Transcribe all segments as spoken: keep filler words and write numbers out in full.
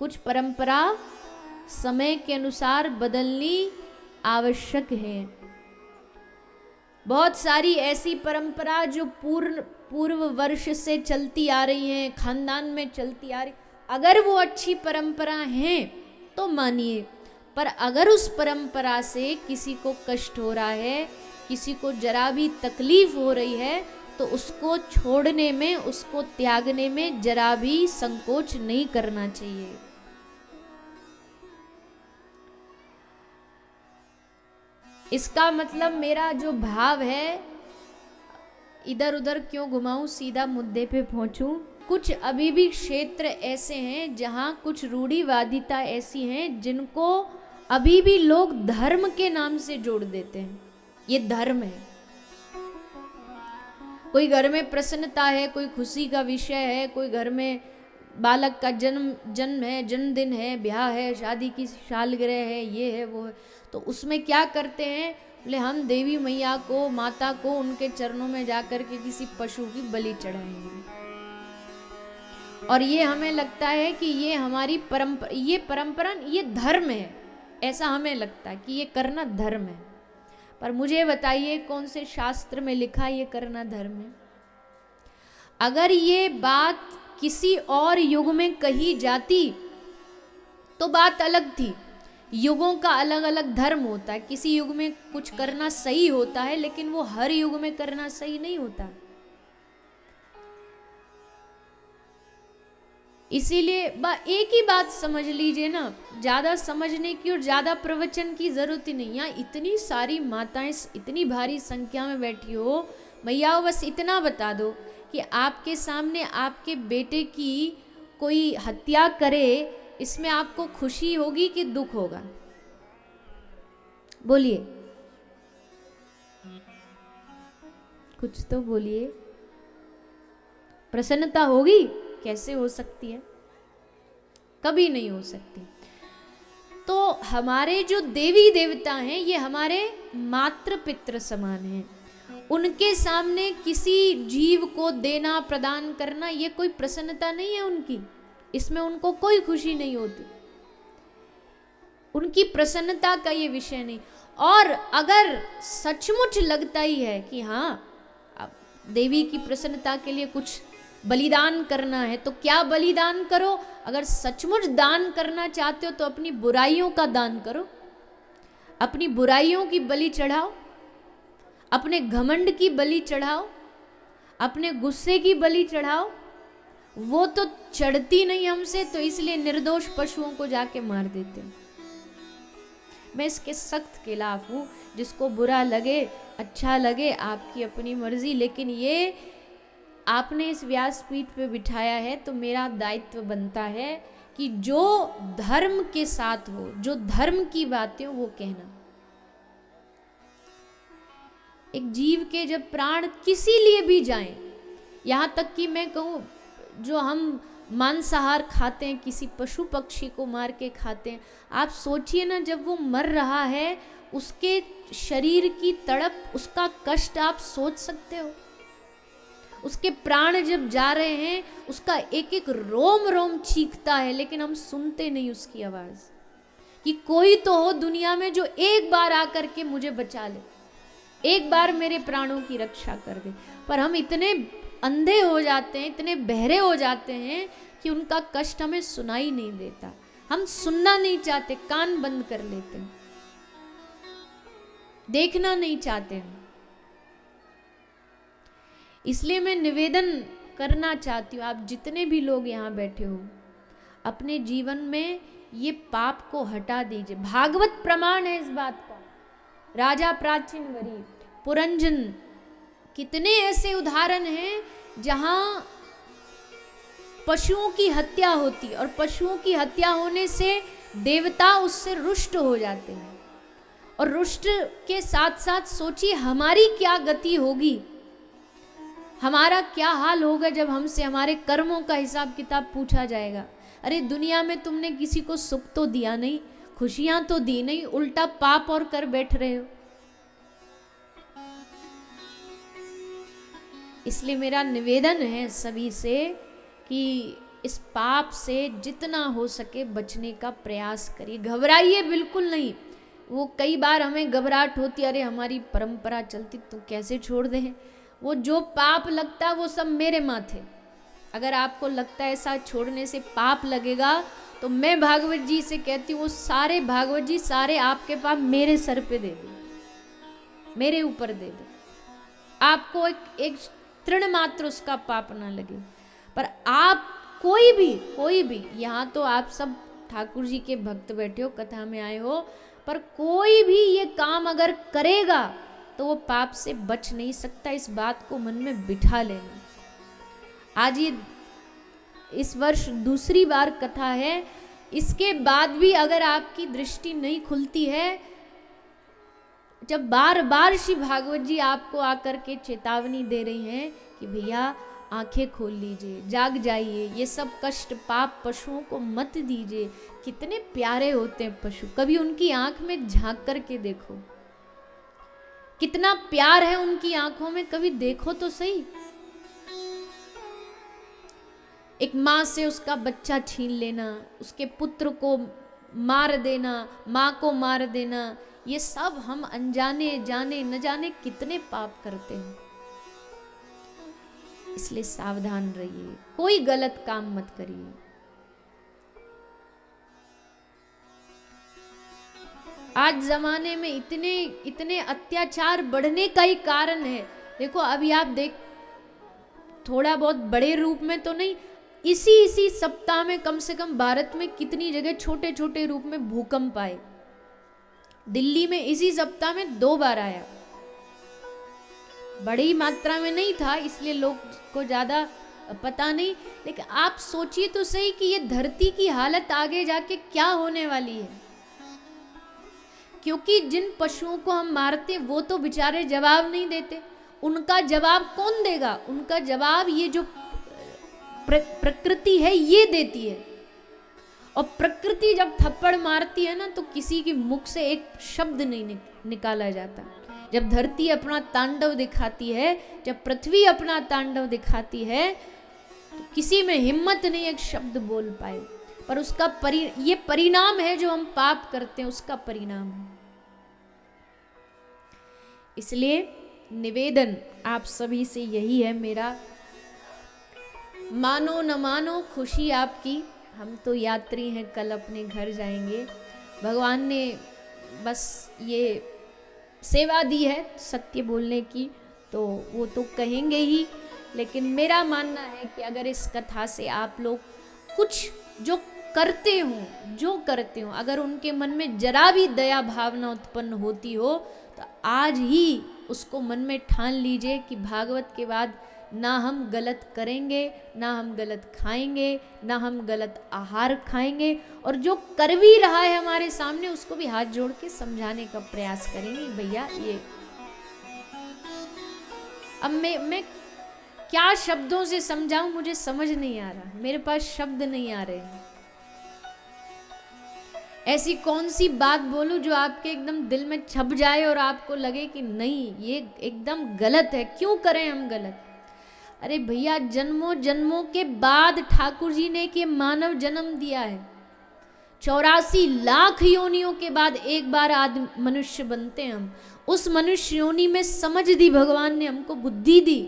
कुछ परंपरा समय के अनुसार बदलनी आवश्यक है। बहुत सारी ऐसी परंपरा जो पूर्व पूर्व वर्ष से चलती आ रही हैं, खानदान में चलती आ रही, अगर वो अच्छी परंपरा हैं तो मानिए, पर अगर उस परंपरा से किसी को कष्ट हो रहा है, किसी को जरा भी तकलीफ हो रही है, तो उसको छोड़ने में, उसको त्यागने में जरा भी संकोच नहीं करना चाहिए। इसका मतलब मेरा जो भाव है, इधर उधर क्यों घुमाऊं, सीधा मुद्दे पे पहुंचूं। कुछ अभी भी क्षेत्र ऐसे हैं जहां कुछ रूढ़िवादिता ऐसी हैं जिनको अभी भी लोग धर्म के नाम से जोड़ देते हैं। ये धर्म है, कोई घर में प्रसन्नता है, कोई खुशी का विषय है, कोई घर में बालक का जन्म जन्म है, जन्मदिन है, ब्याह है, शादी की सालगिरह है, ये है वो है, तो उसमें क्या करते हैं, बोले हम देवी मैया को, माता को उनके चरणों में जाकर के किसी पशु की बलि चढ़ाएंगे, और ये हमें लगता है कि ये हमारी परंपरा, ये परंपरा, ये धर्म है, ऐसा हमें लगता है कि ये करना धर्म है। पर मुझे बताइए कौन से शास्त्र में लिखा ये करना धर्म है? अगर ये बात किसी और युग में कही जाती तो बात अलग थी। युगों का अलग अलग धर्म होता है, किसी युग में कुछ करना सही होता है, लेकिन वो हर युग में करना सही नहीं होता। इसीलिए एक ही बात समझ लीजिए ना, ज़्यादा समझने की और ज़्यादा प्रवचन की ज़रूरत ही नहीं। यहाँ इतनी सारी माताएं इतनी भारी संख्या में बैठी हो, मैयाओं बस इतना बता दो कि आपके सामने आपके बेटे की कोई हत्या करे, इसमें आपको खुशी होगी कि दुख होगा? बोलिए, कुछ तो बोलिए। प्रसन्नता होगी? कैसे हो सकती है? कभी नहीं हो सकती। तो हमारे जो देवी देवता हैं ये हमारे मातृ पितृ समान हैं। उनके सामने किसी जीव को देना प्रदान करना ये कोई प्रसन्नता नहीं है उनकी, इसमें उनको कोई खुशी नहीं होती, उनकी प्रसन्नता का ये विषय नहीं। और अगर सचमुच लगता ही है कि हाँ देवी की प्रसन्नता के लिए कुछ बलिदान करना है, तो क्या बलिदान करो। अगर सचमुच दान करना चाहते हो तो अपनी बुराइयों का दान करो, अपनी बुराइयों की बलि चढ़ाओ, अपने घमंड की बलि चढ़ाओ, अपने गुस्से की बलि चढ़ाओ। वो तो चढ़ती नहीं हमसे, तो इसलिए निर्दोष पशुओं को जाके मार देते हैं। मैं इसके सख्त खिलाफ हूँ। जिसको बुरा लगे अच्छा लगे आपकी अपनी मर्जी, लेकिन ये आपने इस व्यासपीठ पे बिठाया है तो मेरा दायित्व बनता है कि जो धर्म के साथ हो, जो धर्म की बातें हो वो कहना। एक जीव के जब प्राण किसी लिए भी जाएं, यहाँ तक कि मैं कहूँ जो हम मांसाहार खाते हैं, किसी पशु पक्षी को मार के खाते हैं, आप सोचिए ना जब वो मर रहा है उसके शरीर की तड़प, उसका कष्ट आप सोच सकते हो? उसके प्राण जब जा रहे हैं उसका एक एक रोम रोम चीखता है, लेकिन हम सुनते नहीं उसकी आवाज़ कि कोई तो हो दुनिया में जो एक बार आकर के मुझे बचा ले, एक बार मेरे प्राणों की रक्षा कर दे। पर हम इतने अंधे हो जाते हैं, इतने बहरे हो जाते हैं कि उनका कष्ट हमें सुनाई नहीं देता, हम सुनना नहीं चाहते, कान बंद कर लेते हैं, देखना नहीं चाहते हैं। इसलिए मैं निवेदन करना चाहती हूँ, आप जितने भी लोग यहाँ बैठे हो अपने जीवन में ये पाप को हटा दीजिए। भागवत प्रमाण है इस बात का। राजा प्राचीन गरीब पुरंजन, कितने ऐसे उदाहरण हैं जहां पशुओं की हत्या होती, और पशुओं की हत्या होने से देवता उससे रुष्ट हो जाते हैं, और रुष्ट के साथ साथ सोचिए हमारी क्या गति होगी, हमारा क्या हाल होगा जब हमसे हमारे कर्मों का हिसाब किताब पूछा जाएगा। अरे दुनिया में तुमने किसी को सुख तो दिया नहीं, खुशियां तो दी नहीं, उल्टा पाप और कर बैठ रहे हो। इसलिए मेरा निवेदन है सभी से कि इस पाप से जितना हो सके बचने का प्रयास करिए। घबराइए बिल्कुल नहीं। वो कई बार हमें घबराहट होती है, अरे हमारी परंपरा चलती तो कैसे छोड़ दें। वो जो पाप लगता है वो सब मेरे माथे। अगर आपको लगता है ऐसा छोड़ने से पाप लगेगा तो मैं भागवत जी से कहती हूँ वो सारे भागवत जी सारे आपके पाप मेरे सर पे दे दो, मेरे ऊपर दे दो। आपको एक एक तृण मात्र उसका पाप ना लगे। पर आप कोई भी कोई भी यहाँ तो आप सब ठाकुर जी के भक्त बैठे हो, कथा में आए हो, पर कोई भी ये काम अगर करेगा तो वो पाप से बच नहीं सकता। इस बात को मन में बिठा लेना। आज ये इस वर्ष दूसरी बार कथा है, इसके बाद भी अगर आपकी दृष्टि नहीं खुलती है, जब बार बार श्री भागवत जी आपको आकर के चेतावनी दे रही हैं कि भैया आंखें खोल लीजिए, जाग जाइए, ये सब कष्ट पाप पशुओं को मत दीजिए। कितने प्यारे होते हैं पशु, कभी उनकी आंख में झांक करके देखो, कितना प्यार है उनकी आंखों में, कभी देखो तो सही। एक माँ से उसका बच्चा छीन लेना, उसके पुत्र को मार देना, माँ को मार देना, ये सब हम अनजाने जाने न जाने कितने पाप करते हैं। इसलिए सावधान रहिए, कोई गलत काम मत करिए। आज जमाने में इतने इतने अत्याचार बढ़ने का ही कारण है। देखो अभी आप देख, थोड़ा बहुत बड़े रूप में तो नहीं, इसी इसी सप्ताह में कम से कम भारत में कितनी जगह छोटे छोटे रूप में भूकंप आए। दिल्ली में इसी सप्ताह में दो बार आया। बड़ी मात्रा में नहीं था इसलिए लोग को ज़्यादा पता नहीं, लेकिन आप सोचिए तो सही कि ये धरती की हालत आगे जाके क्या होने वाली है। क्योंकि जिन पशुओं को हम मारते हैं वो तो बेचारे जवाब नहीं देते। उनका जवाब कौन देगा? उनका जवाब ये जो प्रकृति है ये देती है। और प्रकृति जब थप्पड़ मारती है ना तो किसी के मुख से एक शब्द नहीं निकाला जाता। जब धरती अपना तांडव दिखाती है, जब पृथ्वी अपना तांडव दिखाती है, तो किसी में हिम्मत नहीं एक शब्द बोल पाए। पर उसका परि ये परिणाम है जो हम पाप करते हैं, उसका परिणाम है। इसलिए निवेदन आप सभी से यही है मेरा, मानो न मानो खुशी आपकी, हम तो यात्री हैं, कल अपने घर जाएंगे। भगवान ने बस ये सेवा दी है सत्य बोलने की, तो वो तो कहेंगे ही। लेकिन मेरा मानना है कि अगर इस कथा से आप लोग कुछ जो करते हो जो करते हो अगर उनके मन में जरा भी दया भावना उत्पन्न होती हो तो आज ही उसको मन में ठान लीजिए कि भागवत के बाद ना हम गलत करेंगे, ना हम गलत खाएंगे, ना हम गलत आहार खाएंगे। और जो कर भी रहा है हमारे सामने उसको भी हाथ जोड़ के समझाने का प्रयास करेंगे, भैया ये। अब मैं मैं क्या शब्दों से समझाऊं, मुझे समझ नहीं आ रहा, मेरे पास शब्द नहीं आ रहे हैं। ऐसी कौन सी बात बोलूं जो आपके एकदम दिल में छप जाए और आपको लगे कि नहीं ये एकदम गलत है, क्यों करें हम गलत। अरे भैया जन्मों जन्मों के बाद ठाकुर जी ने के मानव जन्म दिया है। चौरासी लाख योनियों के बाद एक बार आदमी मनुष्य बनते हैं हम। उस मनुष्य योनि में समझ दी भगवान ने, हमको बुद्धि दी,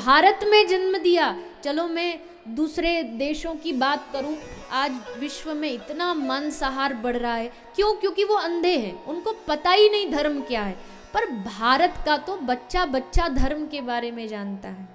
भारत में जन्म दिया। चलो मैं दूसरे देशों की बात करूं, आज विश्व में इतना मांसाहार बढ़ रहा है, क्यों? क्योंकि वो अंधे हैं, उनको पता ही नहीं धर्म क्या है। पर भारत का तो बच्चा बच्चा धर्म के बारे में जानता है,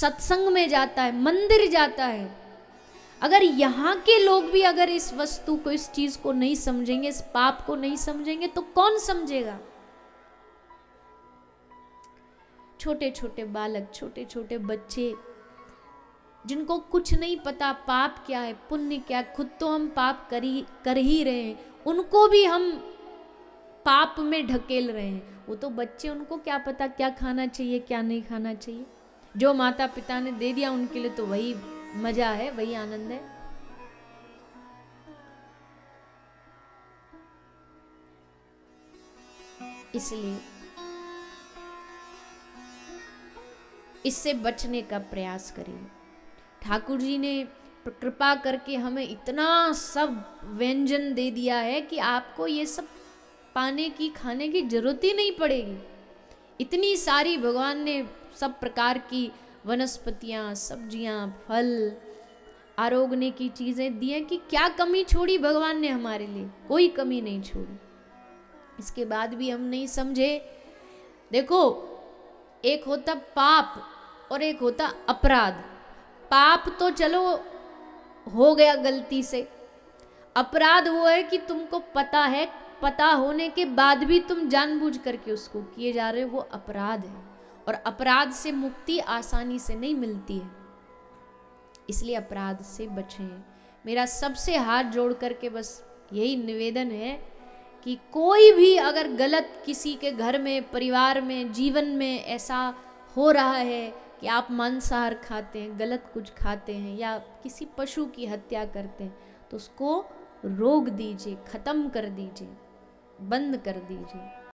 सत्संग में जाता है, मंदिर जाता है। अगर यहाँ के लोग भी अगर इस वस्तु को, इस चीज को नहीं समझेंगे, इस पाप को नहीं समझेंगे, तो कौन समझेगा? छोटे छोटे बालक, छोटे छोटे बच्चे जिनको कुछ नहीं पता पाप क्या है, पुण्य क्या है। खुद तो हम पाप कर ही कर ही रहे हैं, उनको भी हम पाप में ढकेल रहे हैं। वो तो बच्चे, उनको क्या पता क्या खाना चाहिए क्या नहीं खाना चाहिए। जो माता पिता ने दे दिया उनके लिए तो वही मजा है, वही आनंद है। इसलिए इससे बचने का प्रयास करिए। ठाकुर जी ने कृपा करके हमें इतना सब व्यंजन दे दिया है कि आपको ये सब पाने की खाने की जरूरत ही नहीं पड़ेगी। इतनी सारी भगवान ने सब प्रकार की वनस्पतियाँ, सब्जियाँ, फल, आरोगने की चीज़ें दी हैं कि क्या कमी छोड़ी भगवान ने हमारे लिए, कोई कमी नहीं छोड़ी। इसके बाद भी हम नहीं समझे। देखो, एक होता पाप और एक होता अपराध। पाप तो चलो हो गया गलती से, अपराध वो है कि तुमको पता है, पता होने के बाद भी तुम जानबूझ करके उसको किए जा रहे हो, वो अपराध है। और अपराध से मुक्ति आसानी से नहीं मिलती है, इसलिए अपराध से बचें। मेरा सबसे हाथ जोड़ करके बस यही निवेदन है कि कोई भी अगर गलत किसी के घर में, परिवार में, जीवन में ऐसा हो रहा है कि आप मांसाहार खाते हैं, गलत कुछ खाते हैं या किसी पशु की हत्या करते हैं, तो उसको रोक दीजिए, ख़त्म कर दीजिए, बंद कर दीजिए।